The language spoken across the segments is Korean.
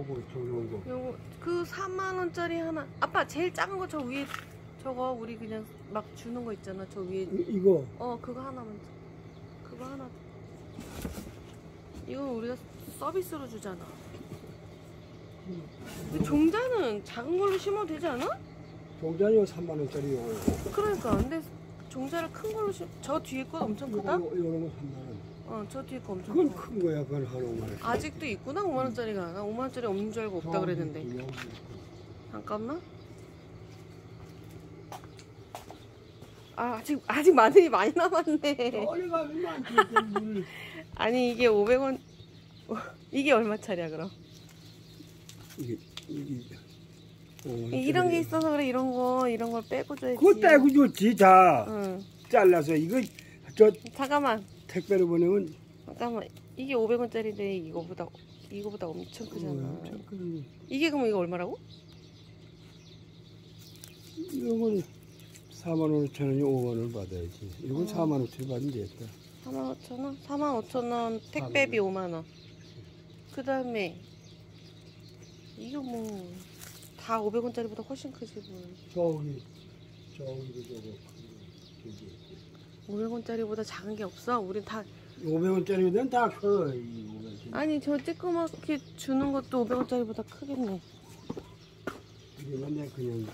요거 그 4만원짜리 하나. 아빠 제일 작은 거 저 위에 저거 우리 그냥 막 주는 거 있잖아. 저 위에 이거. 어 그거 하나 먼저. 그거 하나. 이건 우리가 서비스로 주잖아. 근데 종자는 작은 걸로 심어도 되지 않아? 종자요 3만원짜리요. 그러니까 근데 종자를 큰 걸로 심. 저 뒤에 거 엄청 크다. 요런 거 3만원. 어, 저 뒤에 거 엄청. 그건 큰 거야. 그건 한 5만원. 아직도 있구나 5만원짜리가. 나 5만원짜리 없는 줄 알고 없다 그랬는데. 잠깐만. 아 아직 마늘이 많이 남았네. 아니 이게 500원. 이게 얼마짜리야 그럼? 이게 이런 게 있어서 그래. 이런 걸 빼고 줘야지. 그거 빼고 줬지 다. 응. 잘라서 이거 저. 잠깐만. 택배로 보내면. 잠깐만 이게 500원짜리인데 이거보다 엄청 크잖아. 엄청 크네. 이게 그럼 이거 얼마라고? 이건 45,000원이 5만원을 받아야지. 이건 45,000원 받으면 되겠다. 45,000원? 45,000원 택배비 5만원. 그 다음에 이거 뭐 다 500원짜리보다 훨씬 크지 뭐. 저기 500원짜리보다 작은 게 없어? 우린 다 500원짜리보다는 다 커. 아니 저 찌그맣게 주는 것도 500원짜리보다 크겠네.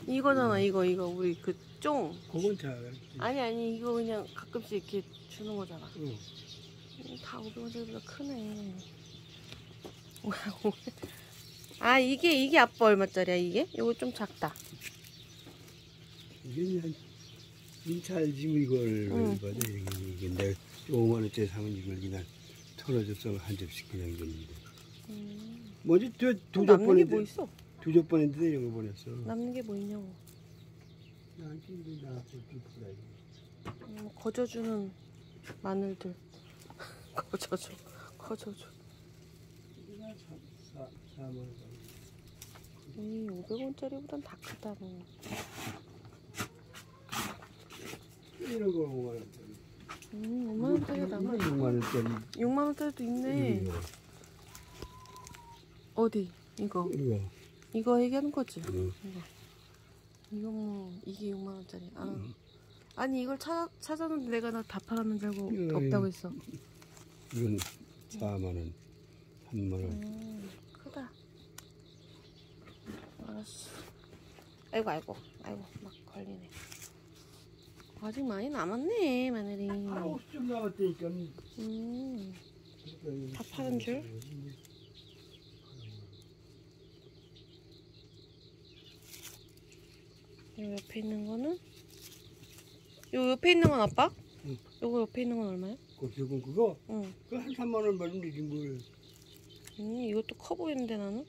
이거잖아. 이거 우리 그 쫑. 그건 잘. 아니 이거 그냥 가끔씩 이렇게 주는 거잖아. 응. 다 500원짜리보다 크네. 아 이게 아빠 얼마짜리야 이게? 이거 좀 작다. 이게 한 민찰짐 이걸 받아. 이게 내가 5만원짜리 사면 이걸 그냥 털어줘서 한 접시 그냥 줬는데. 뭐지 두 접번에 뭐 있어? 두 접번인데 이거 보냈어. 남는 게 뭐 있냐고. 거저주는 마늘들. 거저줘. 이 500원짜리보단 다 크다 뭐. 이런 거 5만원짜리. 5만원짜리 남아있네. 6만원짜리도 있네. 어디? 이거 얘기하는 거지? 이거 뭐 이게 6만원짜리. 아. 아니 이걸 찾았는데 내가 나 다 팔았는 줄 알고 없다고 했어. 이건 4만원 3만원. 크다. 알았어. 아이고 막 걸리네. 아직 많이 남았네 마늘이. 한 50점 남았다니까. 다 파는 줄? 요 옆에 있는 거는? 요 옆에 있는 건 아빠? 응. 요거 옆에 있는 건 얼마야? 그거? 응. 그거 한 3만원 받으면 되지 뭘. 이것도 커 보이는데 나는?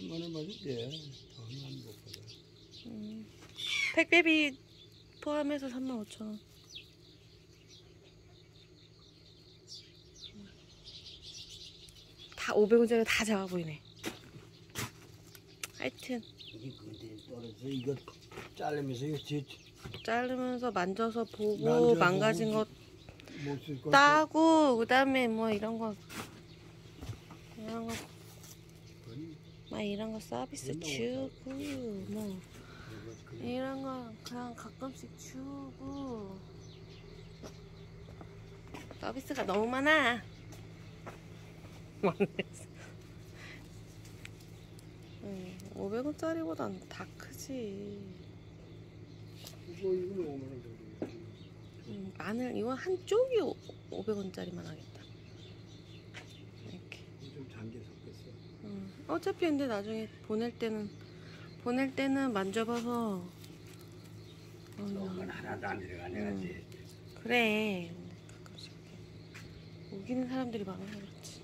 3만원 받으면 돼. 더는 안 먹거든. 택배비 포함해서 35,000원. 다 500원짜리 다 작아 보이네. 하여튼 이거 자르면서 만져서 보고 망가진 거 따고 그다음에 뭐 이런 거 막 이런 거 서비스 주고 뭐 이런 거 그냥 가끔씩 주고. 서비스가 너무 많아. 맞네. 500원짜리보단 다 크지. 마늘 이건 한 쪽이 500원짜리만 하겠다. 이렇게. 좀 잔게 섞였어. 어차피 근데 나중에 보낼 때는 만져봐서. 저건 하나도 안 들어가네가지. 그래. 가끔씩 오기는 사람들이 많아서 그렇지.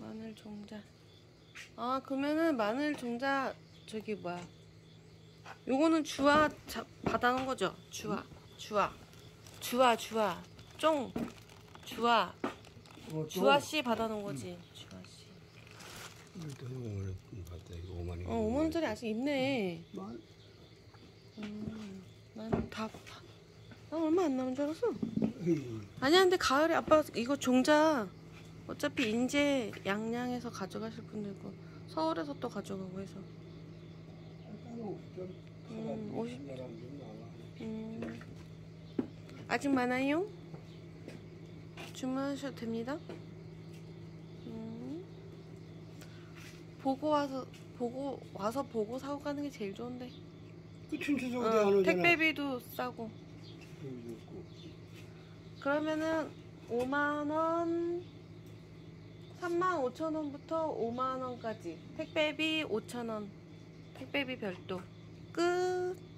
마늘 종자. 아 그러면은 마늘 종자 저기 뭐야? 요거는 주화 받아놓은 거죠? 주화 쫑 주화 씨 받아놓은 거지. 주화 씨. 5만원짜리 아직 있네. 난 얼마 안 남은 줄 알았어. 아니야, 근데 가을에 아빠 이거 종자 어차피 인제 양양에서 가져가실 분들 거 서울에서 또 가져가고 해서 50개 아직 많아요? 주문하셔도 됩니다. 보고 와서 사고 가는 게 제일 좋은데. 그 춘추전국 안 오잖아. 택배비도 싸고. 그러면은 5만원 35,000원부터 5만원까지 택배비 5,000원 택배비 별도 끝.